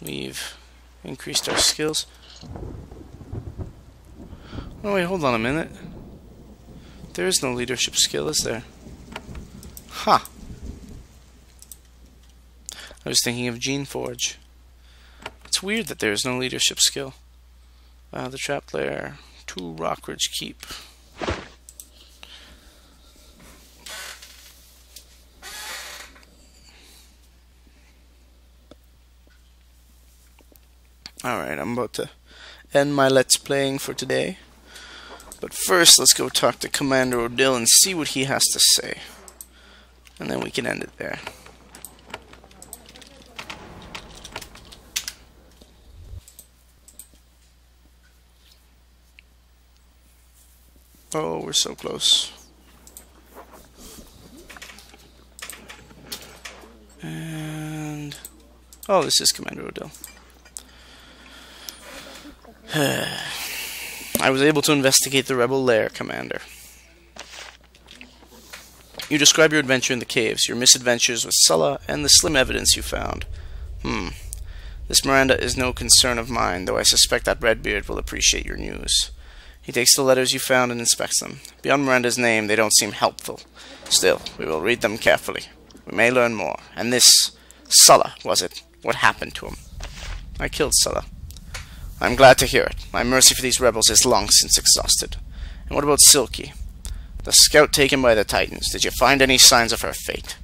We've increased our skills. Oh wait, hold on a minute. There is no leadership skill, is there? Huh. I was thinking of Geneforge. It's weird that there is no leadership skill. The trap lair to Rockridge Keep. Alright, I'm about to end my Let's Playing for today. But first, let's go talk to Commander Odil and see what he has to say. And then we can end it there. Oh, we're so close. And... oh, this is Commander Odil. I was able to investigate the rebel lair, Commander. You describe your adventure in the caves, your misadventures with Sulla, and the slim evidence you found. This Miranda is no concern of mine, though I suspect that Redbeard will appreciate your news. He takes the letters you found and inspects them. Beyond Miranda's name, they don't seem helpful. Still, we will read them carefully. We may learn more. And this... Sulla, was it? What happened to him? I killed Sulla. I'm glad to hear it. My mercy for these rebels is long since exhausted. And what about Silky? The scout taken by the Titans. Did you find any signs of her fate?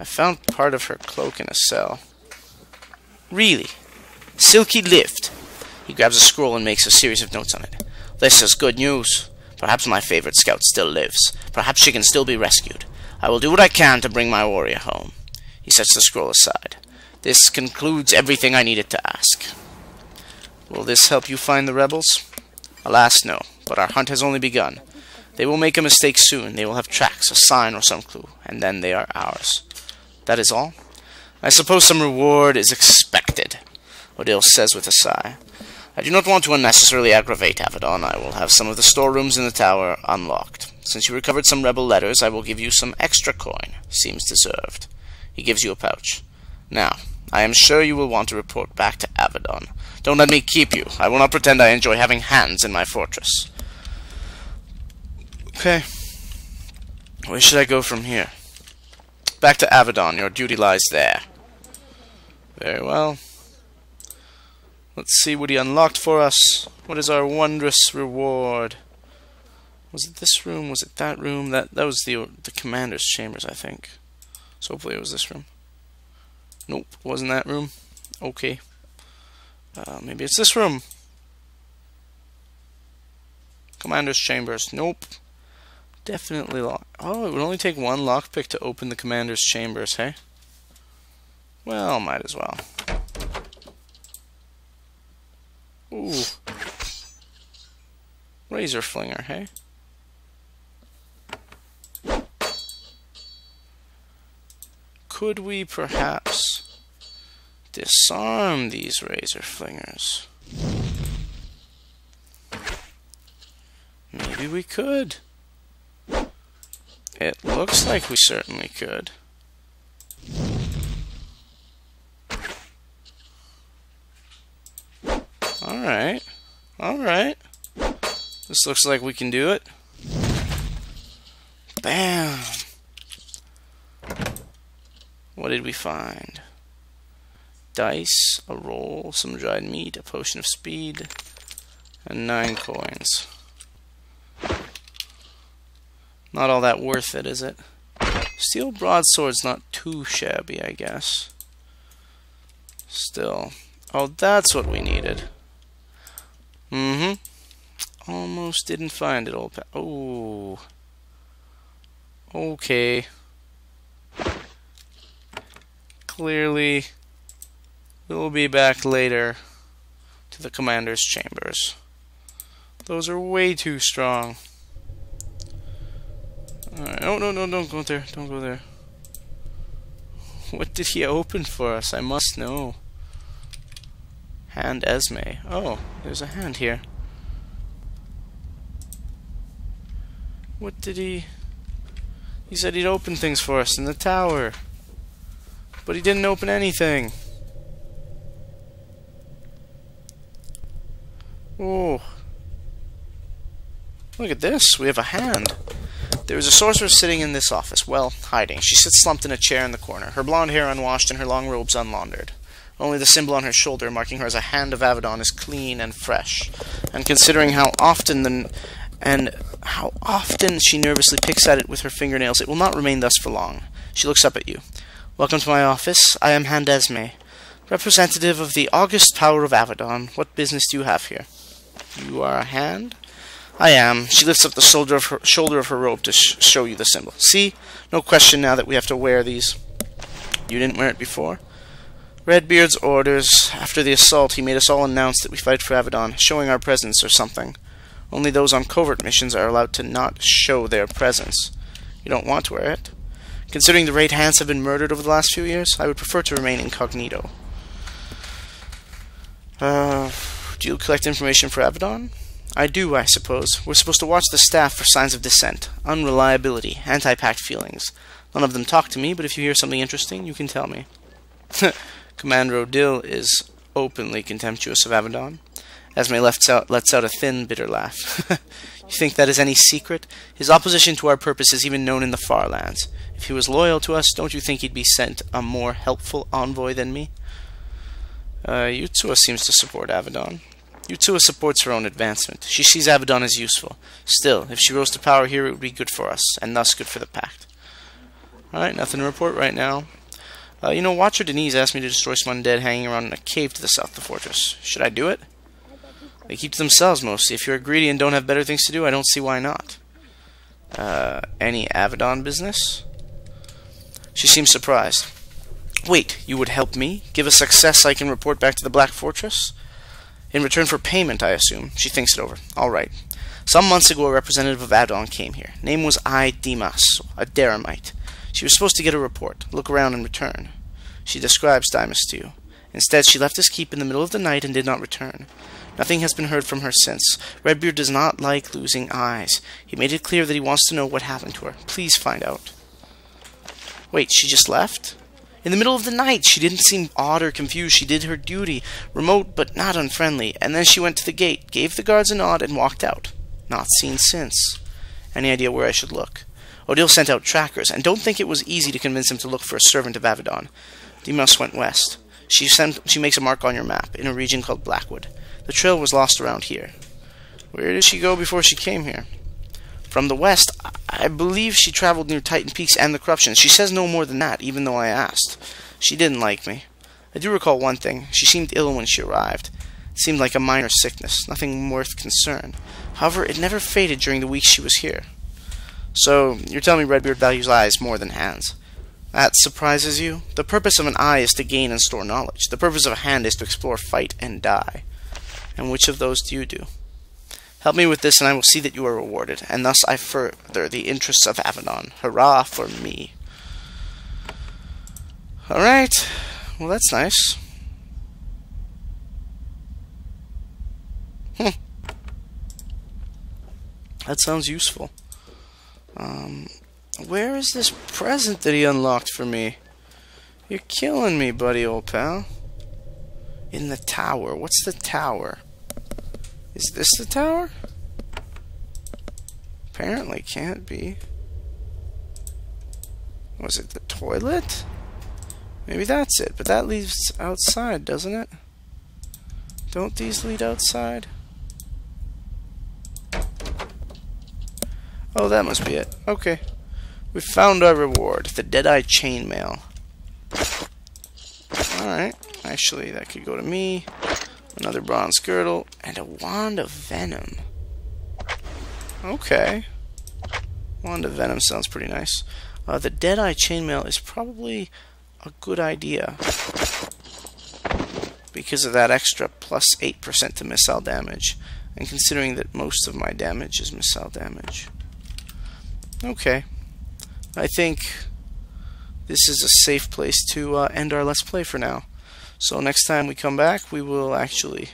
I found part of her cloak in a cell. Really? Silky lived. He grabs a scroll and makes a series of notes on it. This is good news. Perhaps my favorite scout still lives. Perhaps she can still be rescued. I will do what I can to bring my warrior home. He sets the scroll aside. This concludes everything I needed to ask. Will this help you find the rebels? Alas, no, but our hunt has only begun. They will make a mistake soon. They will have tracks, a sign, or some clue, and then they are ours. That is all? I suppose some reward is expected, Odil says with a sigh. I do not want to unnecessarily aggravate Avadon. I will have some of the storerooms in the tower unlocked. Since you recovered some rebel letters, I will give you some extra coin. Seems deserved. He gives you a pouch. Now, I am sure you will want to report back to Avadon. Don't let me keep you. I will not pretend I enjoy having hands in my fortress. Okay. Where should I go from here? Back to Avadon. Your duty lies there. Very well. Let's see what he unlocked for us. What is our wondrous reward? Was it this room? Was it that room? That was the commander's chambers, I think. So hopefully it was this room. Nope, wasn't that room. Okay. Maybe it's this room. Commander's chambers. Nope. Definitely locked. Oh, it would only take one lockpick to open the commander's chambers, hey? Well, might as well. Ooh. Razor Flinger, hey? Could we perhaps... disarm these Razor Flingers? Maybe we could. It looks like we certainly could. Alright. Alright. This looks like we can do it. Bam! What did we find? Dice, a roll, some dried meat, a potion of speed, and 9 coins. Not all that worth it, is it? Steel broadsword's not too shabby, I guess. Still. Oh, that's what we needed. Almost didn't find it, old pal. Oh. Okay. Clearly... we'll be back later to the commander's chambers. Those are way too strong. Alright. Oh, no, don't go there. Don't go there. What did he open for us? I must know. Hand Esme. Oh, there's a hand here. What did he... he said he'd open things for us in the tower. But he didn't open anything. Ooh. Look at this. We have a hand. There is a sorcerer sitting in this office. Well, hiding. She sits slumped in a chair in the corner, her blonde hair unwashed and her long robes unlaundered. Only the symbol on her shoulder, marking her as a hand of Avadon, is clean and fresh. And considering how often she nervously picks at it with her fingernails, it will not remain thus for long. She looks up at you. Welcome to my office. I am Hand Esme, representative of the august power of Avadon. What business do you have here? You are a hand? I am. She lifts up the shoulder of her robe to show you the symbol. See? No question now that we have to wear these. You didn't wear it before? Redbeard's orders. After the assault, he made us all announce that we fight for Avadon, showing our presence or something. Only those on covert missions are allowed to not show their presence. You don't want to wear it. Considering the Raid Hands have been murdered over the last few years, I would prefer to remain incognito. Do you collect information for Avadon? I do, I suppose. We're supposed to watch the staff for signs of dissent, unreliability, anti-pact feelings. None of them talk to me, but if you hear something interesting, you can tell me. Commander Odil is openly contemptuous of Avadon. Esme lets out a thin, bitter laugh. You think that is any secret? His opposition to our purpose is even known in the Far Lands. If he was loyal to us, don't you think he'd be sent a more helpful envoy than me? Yutsua seems to support Avadon. Yutsua supports her own advancement. She sees Avadon as useful. Still, if she rose to power here, it would be good for us, and thus good for the Pact. Alright, nothing to report right now. You know, Watcher Denise asked me to destroy some undead hanging around in a cave to the south of the fortress. Should I do it? They keep to themselves mostly. If you're greedy and don't have better things to do, I don't see why not. Any Avadon business? She seems surprised. Wait, you would help me? Give a success I can report back to the Black Fortress? In return for payment, I assume. She thinks it over. All right. Some months ago, a representative of Avadon came here. Name was Dimas, a Deremite. She was supposed to get a report, look around, and return. She describes Dimas to you. Instead, she left his keep in the middle of the night and did not return. Nothing has been heard from her since. Redbeard does not like losing eyes. He made it clear that he wants to know what happened to her. Please find out. Wait, she just left? In the middle of the night. She didn't seem odd or confused. She did her duty, remote but not unfriendly, and then she went to the gate, gave the guards a nod, and walked out. Not seen since. Any idea where I should look? Odil sent out trackers, and don't think it was easy to convince him to look for a servant of Avadon. Dimas went west. She makes a mark on your map, in a region called Blackwood. The trail was lost around here. Where did she go before she came here? From the west, I believe she traveled near Titan Peaks and the Corruption. She says no more than that, even though I asked. She didn't like me. I do recall one thing. She seemed ill when she arrived. It seemed like a minor sickness, nothing worth concern. However, it never faded during the weeks she was here. So, you're telling me Redbeard values eyes more than hands. That surprises you? The purpose of an eye is to gain and store knowledge. The purpose of a hand is to explore, fight, and die. And which of those do you do? Help me with this, and I will see that you are rewarded, and thus I further the interests of Avadon. Hurrah for me. Alright. Well, that's nice. That sounds useful. Where is this present that he unlocked for me? You're killing me, buddy, old pal. In the tower. What's the tower? Is this the tower? Apparently can't be. Was it the toilet? Maybe that's it, but that leads outside, doesn't it? Don't these lead outside? Oh, that must be it. Okay. We found our reward, the Deadeye Chainmail. Alright. Actually, that could go to me. Another bronze girdle, and a wand of venom. Okay. Wand of venom sounds pretty nice. The Deadeye Chainmail is probably a good idea. Because of that extra plus 8% to missile damage. And considering that most of my damage is missile damage. Okay. I think this is a safe place to end our Let's Play for now. So next time we come back, we will actually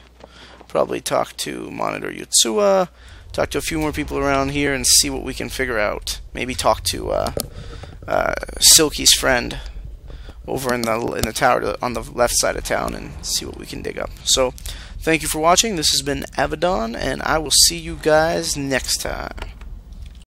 probably talk to Monitor Yutsua, talk to a few more people around here, and see what we can figure out. Maybe talk to Silky's friend, over in the tower on the left side of town and see what we can dig up. So thank you for watching. This has been Avadon, and I will see you guys next time.